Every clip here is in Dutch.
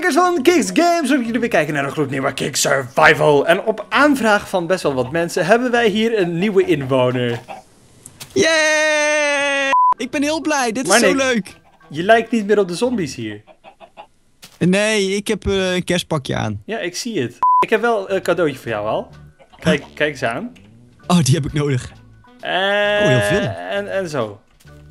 kijkers van KickX Games, leuk dat jullie weer kijken naar een gloednieuwe Kick Survival. En op aanvraag van best wel wat mensen hebben wij hier een nieuwe inwoner. Yay! Ik ben heel blij, dit Marnick, is zo leuk. Je lijkt niet meer op de zombies hier. Nee, ik heb een kerstpakje aan. Ja, ik zie het. Ik heb wel een cadeautje voor jou al. Kijk eens aan. Oh, die heb ik nodig. Oh, heel veel. En zo.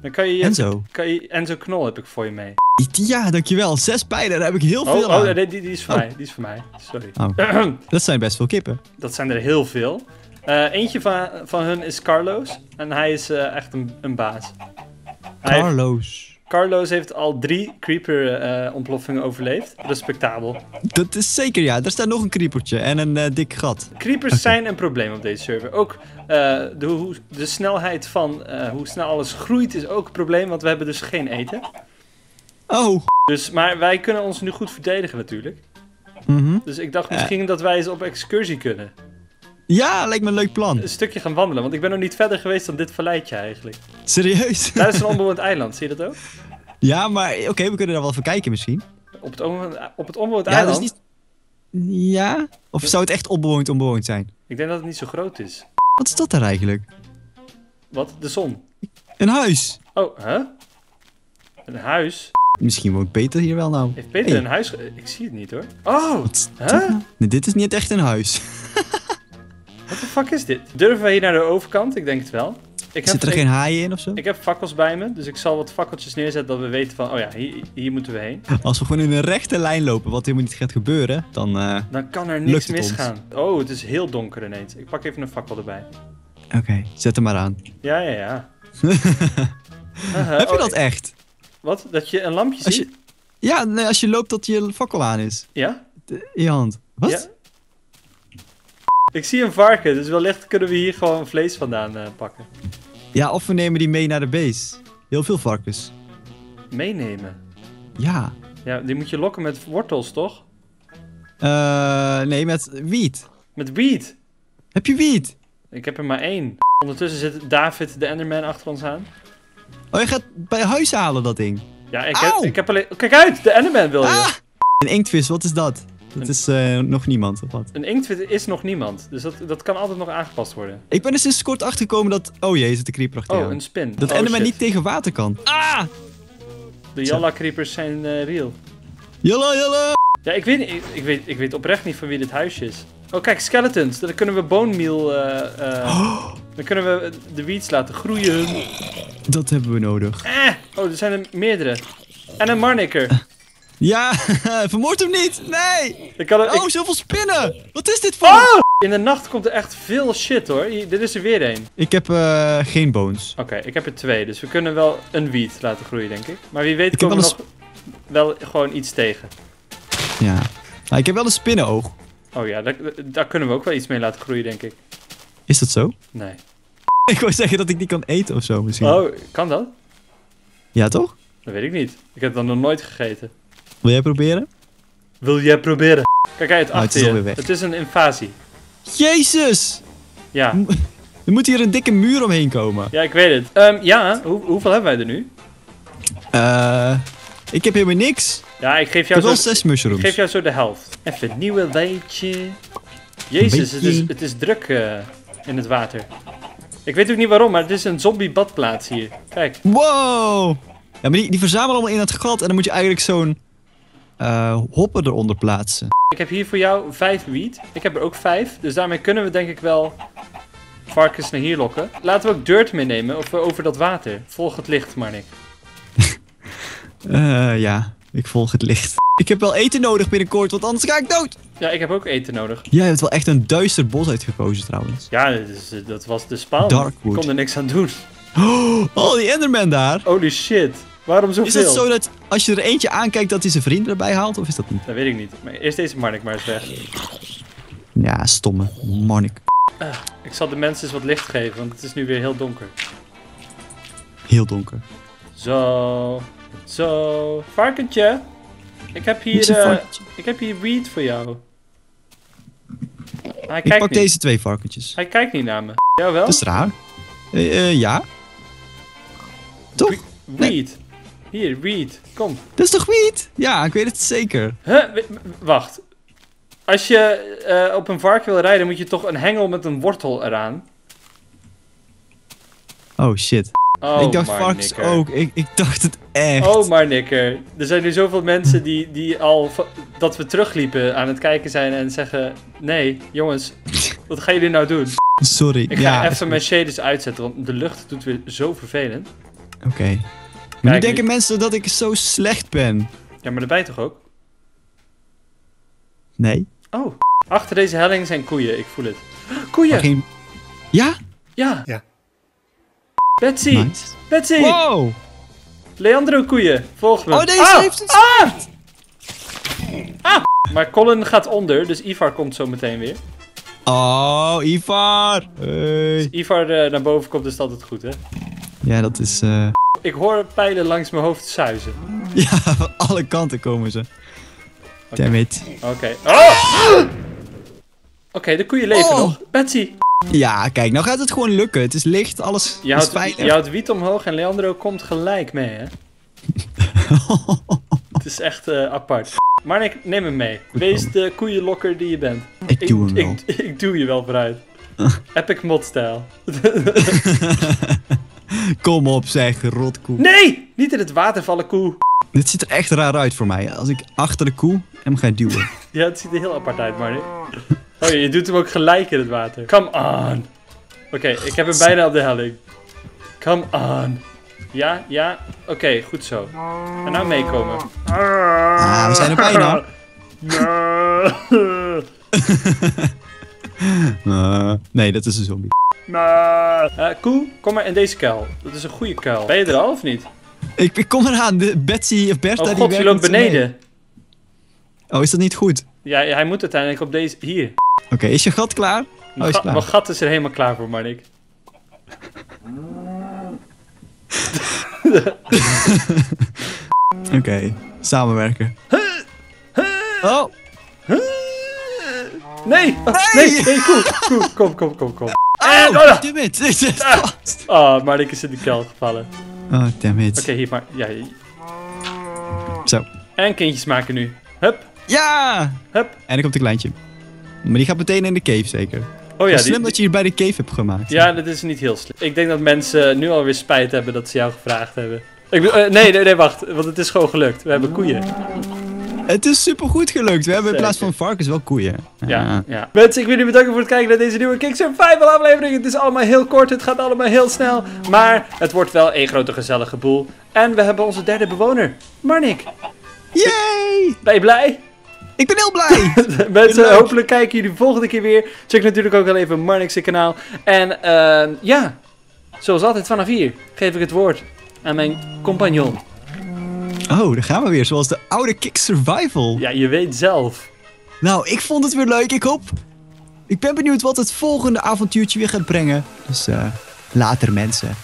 Dan kan je Enzo. Enzo Knol heb ik voor je mee. Ja, dankjewel. 6 pijlen, daar heb ik heel veel aan. Oh, die is voor mij. Die is voor mij. Sorry. Oh. Dat zijn best veel kippen. Dat zijn er heel veel. Eentje van hun is Carlos. En hij is echt een baas. Carlos heeft al 3 creeper ontploffingen overleefd. Respectabel. Dat is zeker, ja. Er staat nog een creepertje en een dik gat. Creepers zijn een probleem op deze server. Ook de snelheid van hoe snel alles groeit is ook een probleem, want we hebben dus geen eten. Oh. Dus, maar wij kunnen ons nu goed verdedigen natuurlijk. Mm-hmm. Dus ik dacht misschien dat wij eens op excursie kunnen. Ja, lijkt me een leuk plan. Een stukje gaan wandelen, want ik ben nog niet verder geweest dan dit valleitje eigenlijk. Serieus? Daar is een onbewoond eiland, zie je dat ook? Ja, maar oké, we kunnen er wel even kijken misschien. Op het onbewoond eiland? Dat is niet... Ja? Of zou het echt onbewoond zijn? Ik denk dat het niet zo groot is. Wat is dat daar eigenlijk? Wat? De zon? Een huis. Oh, hè? Huh? Een huis? Misschien woont Peter hier wel nou. Heeft Peter een huis? Ik zie het niet hoor. Oh! Hè? Huh? Nee, dit is niet echt een huis. Wat de fuck is dit? Durven wij hier naar de overkant? Ik denk het wel. Zit er geen haaien in ofzo? Ik heb fakkels bij me, dus ik zal wat fakkeltjes neerzetten dat we weten van, oh ja, hier moeten we heen. Als we gewoon in een rechte lijn lopen, wat helemaal niet gaat gebeuren, dan kan er niks misgaan. Oh, het is heel donker ineens. Ik pak even een fakkel erbij. Oké, zet hem maar aan. Ja. Heb je dat echt? Wat? Dat je een lampje ziet? Ja, nee, als je loopt dat je fakkel aan is. Ja? In je hand. Wat? Ja? Ik zie een varken, dus wellicht kunnen we hier gewoon vlees vandaan pakken. Ja, of we nemen die mee naar de base. Heel veel varkens. Meenemen? Ja. Ja, die moet je lokken met wortels, toch? Nee, met wiet. Met wiet? Heb je wiet? Ik heb er maar 1. Ondertussen zit David, de Enderman, achter ons aan. Oh, je gaat bij huis halen, dat ding? Ja, ik heb alleen... Kijk uit, de Enderman wil je. Ah! Een inktvis, wat is dat? Dat is nog niemand, of wat? Een inktvis is nog niemand, dus dat kan altijd nog aangepast worden. Ik ben er sinds kort achtergekomen dat... Oh jee, zit de creeper achter jou. Een spin. Dat Enderman niet tegen water kan. Ah! De Jalla creepers zijn real. Jalla, Jalla! Ja, ik weet oprecht niet van wie dit huisje is. Oh kijk, skeletons. Dan kunnen we bone meal... Dan kunnen we de weeds laten groeien. Dat hebben we nodig. Oh, er zijn er meerdere. En een Marnicker. Ja, vermoord hem niet! Nee! Zoveel spinnen! Wat is dit voor? Oh! In de nacht komt er echt veel shit hoor. Dit is er weer één. Ik heb geen bones. Oké, ik heb er 2, dus we kunnen wel een wiet laten groeien, denk ik. Maar wie weet komen we nog wel gewoon iets tegen. Ja. Ik heb wel een spinnenoog. Oh ja, daar kunnen we ook wel iets mee laten groeien, denk ik. Is dat zo? Nee. Ik wou zeggen dat ik die kan eten of zo misschien. Oh, kan dat? Ja, toch? Dat weet ik niet. Ik heb dat nog nooit gegeten. Wil jij proberen? Kijk uit, achter je. Het is een invasie. Jezus! Ja. Er moet hier een dikke muur omheen komen. Ja, ik weet het. Ja, hoeveel hebben wij er nu? Ik heb helemaal niks. Ja, ik geef jou zo... 6 mushrooms. Ik geef jou zo de helft. Even een nieuwe weetje. Jezus, het is druk in het water. Ik weet ook niet waarom, maar het is een zombie badplaats hier. Kijk. Wow! Ja, maar die verzamelen allemaal in het gat en dan moet je eigenlijk zo'n... hoppen eronder plaatsen. Ik heb hier voor jou 5 wiet. Ik heb er ook 5. Dus daarmee kunnen we denk ik wel varkens naar hier lokken. Laten we ook dirt meenemen over dat water. Volg het licht, Marnick. Ja, ik volg het licht. Ik heb wel eten nodig binnenkort, want anders ga ik dood. Ja, ik heb ook eten nodig. Jij hebt wel echt een duister bos uitgekozen trouwens. Ja, dat was de spaal. Darkwood. Ik kon er niks aan doen. Oh, die Enderman daar. Holy shit. Waarom zoveel? Is het zo dat als je er eentje aankijkt dat hij zijn vrienden erbij haalt? Of is dat niet? Dat weet ik niet. Maar eerst deze Marnick maar eens weg. Ja, stomme Marnick. Ik zal de mensen eens wat licht geven, want het is nu weer heel donker. Heel donker. Zo. Varkentje. Ik heb hier weed voor jou. Hij kijkt niet. Deze 2 varkentjes. Hij kijkt niet naar me. Jawel? Dat is raar. Ja. Toch? Weed. Nee. Hier, wiet. Kom. Dat is toch wiet? Ja, ik weet het zeker. Huh? Wacht. Als je op een varken wil rijden, moet je toch een hengel met een wortel eraan. Oh shit. Oh, ik dacht varkens ook. Ik dacht het echt. Oh, Marnicker. Er zijn nu zoveel mensen die al dat we terugliepen aan het kijken zijn en zeggen... Nee, jongens, wat gaan jullie nou doen? Sorry. Ik ga even mijn shaders uitzetten, want de lucht doet weer zo vervelend. Oké. Maar nu denken mensen dat ik zo slecht ben. Ja, maar daarbij toch ook? Nee. Oh. Achter deze helling zijn koeien, ik voel het. Koeien! Geen... Ja? Ja. Ja. Betsy! Nice. Betsy! Wow! Leandro koeien, volg me. Oh, deze heeft het. Ah! Maar Colin gaat onder, dus Ivar komt zo meteen weer. Oh, Ivar! Hey. Als Ivar naar boven komt, is dat altijd goed, hè? Ja, dat is... Ik hoor pijlen langs mijn hoofd zuizen. Ja, van alle kanten komen ze. Okay. Damn it. Oké. Oh! Oké, de koeien leven nog. Betsy! Ja, kijk, nou gaat het gewoon lukken. Het is licht, alles is veilig. Je houdt wiet omhoog en Leandro komt gelijk mee, hè? Het is echt apart. Marnick, neem hem mee. Wees de koeienlokker die je bent. Ik doe hem wel. Ik doe je wel vooruit. Epic mod-stijl. Kom op, zeg, rotkoe. Nee! Niet in het water vallen, koe. Dit ziet er echt raar uit voor mij. Als ik achter de koe hem ga duwen. Ja, het ziet er heel apart uit, Marnick. Oh, je doet hem ook gelijk in het water. Come on. Oké, ik heb hem bijna op de helling. Come on. Ja, ja. Oké, goed zo. En nou meekomen. Ah, we zijn er bijna. Nee, dat is een zombie. Koe, kom maar in deze kuil. Dat is een goede kuil. Ben je er al of niet? Ik kom eraan. Betsy of Bertha. Oh god, je loopt beneden. Oh, is dat niet goed? Ja, hij moet uiteindelijk op deze... Hier. Oké, is je gat klaar? Oh, is klaar. Mijn gat is er helemaal klaar voor, Marnick. Oké, samenwerken. Oh! Nee! Nee, kom. Oh, damn it! Dit is vast! Oh, Marnick is in de kuil gevallen. Oh, damn it. Oké, hier maar... Ja, hier. Zo. En kindjes maken nu. Hup. Ja! Hup. En er komt een kleintje. Maar die gaat meteen in de cave, zeker. Oh ja, slim dat je hier bij de cave hebt gemaakt. Ja, dat is niet heel slim. Ik denk dat mensen nu alweer spijt hebben dat ze jou gevraagd hebben. Nee, wacht. Want het is gewoon gelukt. We hebben koeien. Het is supergoed gelukt. We hebben in plaats van varkens wel koeien. Ja. Mensen, ik wil jullie bedanken voor het kijken naar deze nieuwe KickX Survival aflevering. Het is allemaal heel kort. Het gaat allemaal heel snel. Maar het wordt wel één grote gezellige boel. En we hebben onze derde bewoner. Marnick. Yay! Ben je blij? Ik ben heel blij! Mensen, hopelijk kijken jullie de volgende keer weer. Check natuurlijk ook wel even Marnick's kanaal. En ja, zoals altijd vanaf hier geef ik het woord aan mijn compagnon. Oh, daar gaan we weer, zoals de oude KickX Survival. Ja, je weet zelf. Nou, ik vond het weer leuk. Ik ben benieuwd wat het volgende avontuurtje weer gaat brengen. Dus later mensen.